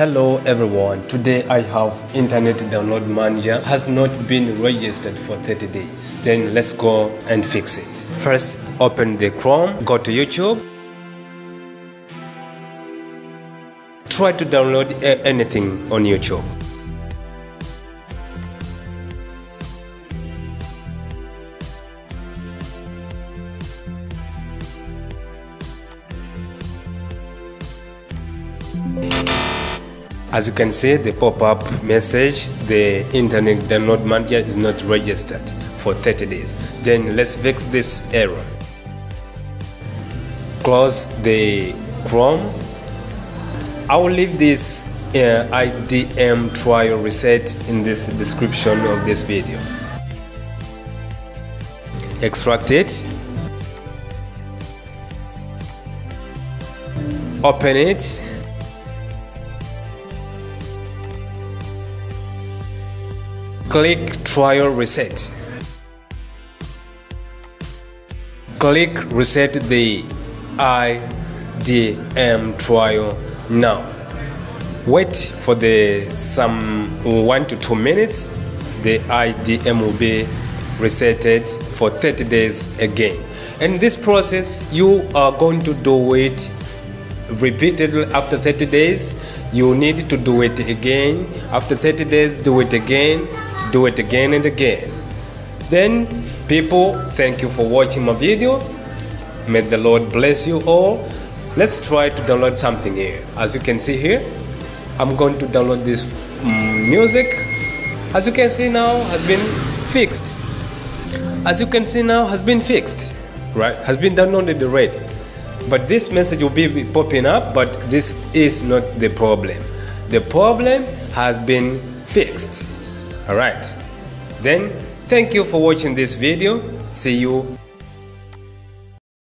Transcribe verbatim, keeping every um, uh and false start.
Hello everyone, today I have Internet Download Manager has not been registered for thirty days. Then let's go and fix it. First, open the Chrome, go to YouTube. Try to download anything on YouTube. As you can see, the pop-up message, the Internet Download Manager is not registered for thirty days. Then let's fix this error. Close the Chrome. I will leave this uh, I D M trial reset in this description of this video. Extract it. Open it. Click trial reset. Click reset the I D M trial now. Wait for the some one to two minutes. The I D M will be resetted for thirty days again. And this process you are going to do it repeatedly. After thirty days, you need to do it again. After thirty days, do it again. Do it again and again. Then, people, thank you for watching my video. May the Lord bless you all. Let's try to download something here. As you can see here, I'm going to download this music. As you can see now, has been fixed. As you can see now, has been fixed. Right? Has been downloaded already. But this message will be popping up, but this is not the problem. The problem has been fixed. Alright, then thank you for watching this video. See you.